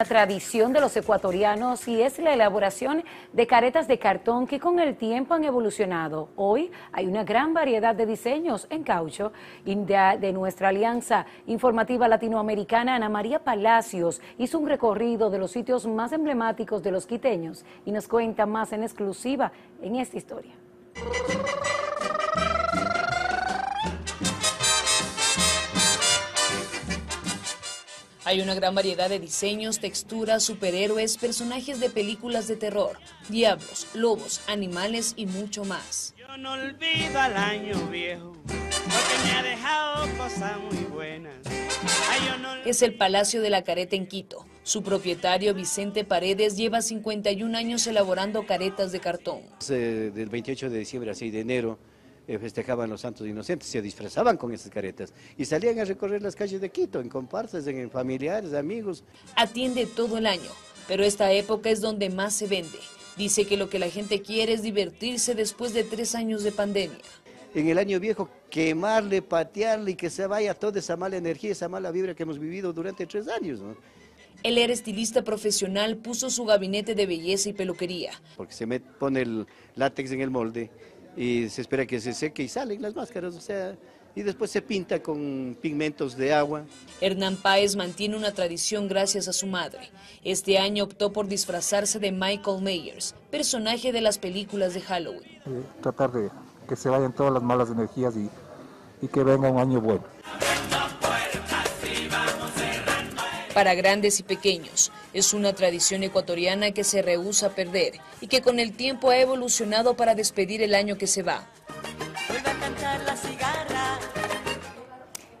La tradición de los ecuatorianos y es la elaboración de caretas de cartón que con el tiempo han evolucionado. Hoy hay una gran variedad de diseños en caucho. De nuestra Alianza Informativa Latinoamericana, Ana María Palacios hizo un recorrido de los sitios más emblemáticos de los quiteños y nos cuenta más en exclusiva en esta historia. Hay una gran variedad de diseños, texturas, superhéroes, personajes de películas de terror, diablos, lobos, animales y mucho más. Yo no olvido al año viejo, porque me ha dejado cosas muy buenas. Ay, yo no... Es el Palacio de la Careta en Quito. Su propietario, Vicente Paredes, lleva 51 años elaborando caretas de cartón. Del 28 de diciembre al 6 de enero, festejaban los santos inocentes, se disfrazaban con esas caretas y salían a recorrer las calles de Quito, en comparsas, en familiares, amigos. Atiende todo el año, pero esta época es donde más se vende. Dice que lo que la gente quiere es divertirse después de 3 años de pandemia. En el año viejo, quemarle, patearle y que se vaya toda esa mala energía, esa mala vibra que hemos vivido durante 3 años, ¿no? Él era estilista profesional, puso su gabinete de belleza y peluquería. Porque se me pone el látex en el molde, y se espera que se seque y salen las máscaras, o sea, y después se pinta con pigmentos de agua. Hernán Páez mantiene una tradición gracias a su madre. Este año optó por disfrazarse de Michael Myers, personaje de las películas de Halloween. Tratar de que se vayan todas las malas energías y que venga un año bueno. Para grandes y pequeños, es una tradición ecuatoriana que se rehúsa a perder y que con el tiempo ha evolucionado para despedir el año que se va.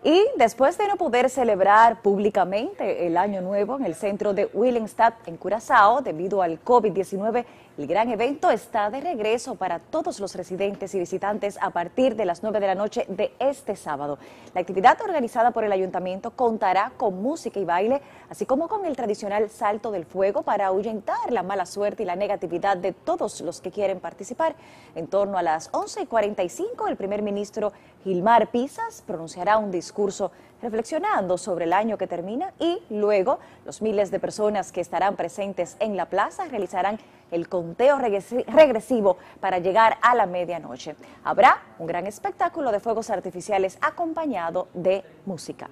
Y después de no poder celebrar públicamente el Año Nuevo en el centro de Willemstad, en Curazao, debido al COVID-19, el gran evento está de regreso para todos los residentes y visitantes a partir de las 9 de la noche de este sábado. La actividad organizada por el ayuntamiento contará con música y baile, así como con el tradicional salto del fuego para ahuyentar la mala suerte y la negatividad de todos los que quieren participar. En torno a las 11:45, el primer ministro Ilmar Pisas pronunciará un discurso reflexionando sobre el año que termina y luego los miles de personas que estarán presentes en la plaza realizarán el conteo regresivo para llegar a la medianoche. Habrá un gran espectáculo de fuegos artificiales acompañado de música.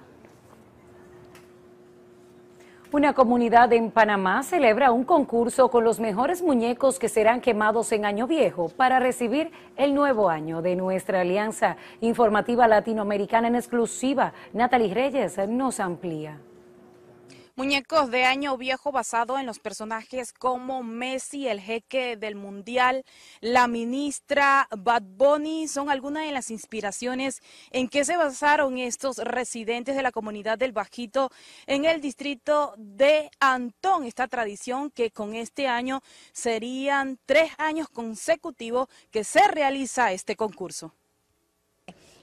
Una comunidad en Panamá celebra un concurso con los mejores muñecos que serán quemados en Año Viejo para recibir el nuevo año. De nuestra Alianza Informativa Latinoamericana en exclusiva, Natalia Reyes nos amplía. Muñecos de Año Viejo basado en los personajes como Messi, el jeque del mundial, la ministra, Bad Bunny, son algunas de las inspiraciones en que se basaron estos residentes de la comunidad del Bajito en el distrito de Antón. Esta tradición que con este año serían 3 años consecutivos que se realiza este concurso.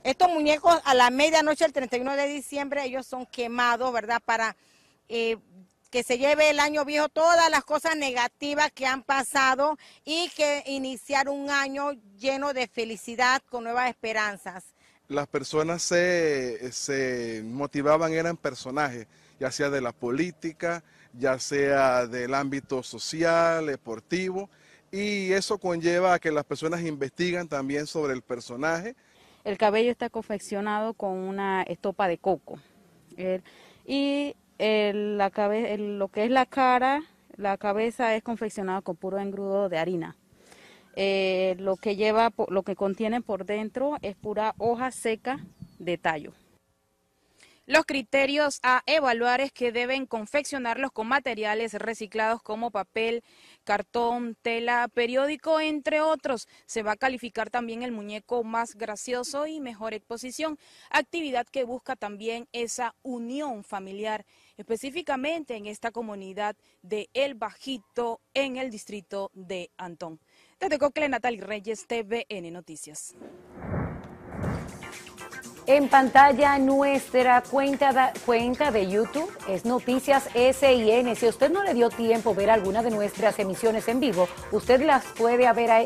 Estos muñecos a la medianoche del 31 de diciembre ellos son quemados, ¿verdad? Para que se lleve el año viejo todas las cosas negativas que han pasado y que iniciar un año lleno de felicidad con nuevas esperanzas. Las personas se motivaban, eran personajes, ya sea de la política, ya sea del ámbito social, deportivo, y eso conlleva a que las personas investigan también sobre el personaje. El cabello está confeccionado con una estopa de coco y lo que es la cabeza es confeccionada con puro engrudo de harina. Lo que contiene por dentro es pura hoja seca de tallo. Los criterios a evaluar es que deben confeccionarlos con materiales reciclados como papel, cartón, tela, periódico, entre otros. Se va a calificar también el muñeco más gracioso y mejor exposición, actividad que busca también esa unión familiar, específicamente en esta comunidad de El Bajito, en el distrito de Antón. Desde Cocle, Natalia Reyes, TVN Noticias. En pantalla nuestra cuenta de YouTube es Noticias SIN. Si usted no le dio tiempo ver alguna de nuestras emisiones en vivo, usted las puede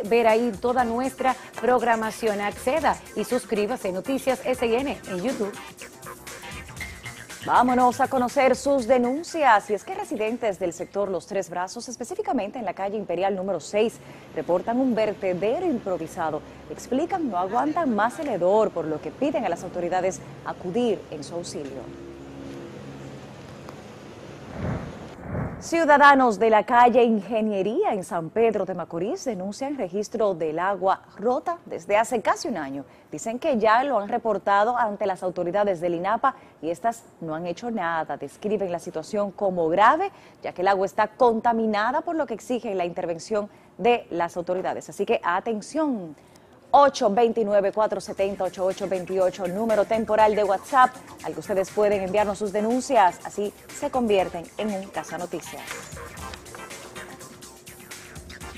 ver ahí toda nuestra programación. Acceda y suscríbase a Noticias SIN en YouTube. Vámonos a conocer sus denuncias. Y es que residentes del sector Los Tres Brazos, específicamente en la calle Imperial número 6, reportan un vertedero improvisado. Explican no aguantan más el hedor, por lo que piden a las autoridades acudir en su auxilio. Ciudadanos de la calle Ingeniería en San Pedro de Macorís denuncian registro del agua rota desde hace casi un año. Dicen que ya lo han reportado ante las autoridades del INAPA y estas no han hecho nada. Describen la situación como grave, ya que el agua está contaminada, por lo que exigen la intervención de las autoridades. Así que atención. 829-470-8828, número temporal de WhatsApp, al que ustedes pueden enviarnos sus denuncias, así se convierten en un Cazanoticias.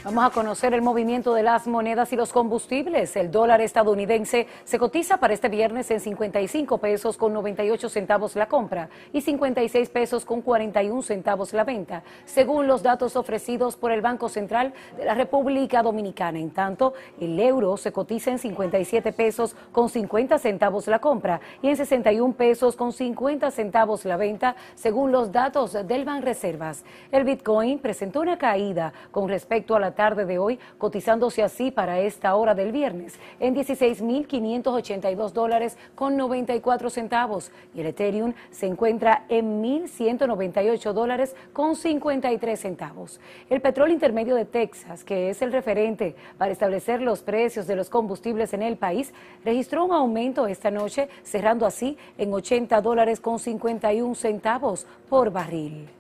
Vamos a conocer el movimiento de las monedas y los combustibles. El dólar estadounidense se cotiza para este viernes en 55 pesos con 98 centavos la compra y 56 pesos con 41 centavos la venta, según los datos ofrecidos por el Banco Central de la República Dominicana. En tanto, el euro se cotiza en 57 pesos con 50 centavos la compra y en 61 pesos con 50 centavos la venta, según los datos del Banco de Reservas. El Bitcoin presentó una caída con respecto a la tarde de hoy, cotizándose así para esta hora del viernes en 16.582 dólares con 94 centavos y el Ethereum se encuentra en 1.198 dólares con 53 centavos. El petróleo intermedio de Texas, que es el referente para establecer los precios de los combustibles en el país, registró un aumento esta noche, cerrando así en 80 dólares con 51 centavos por barril.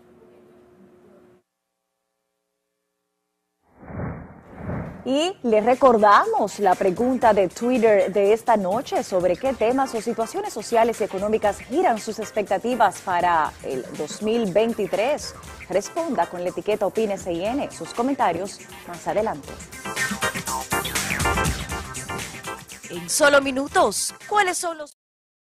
Y les recordamos la pregunta de Twitter de esta noche sobre qué temas o situaciones sociales y económicas giran sus expectativas para el 2023. Responda con la etiqueta OpineCIN. Sus comentarios más adelante. En solo minutos, ¿cuáles son los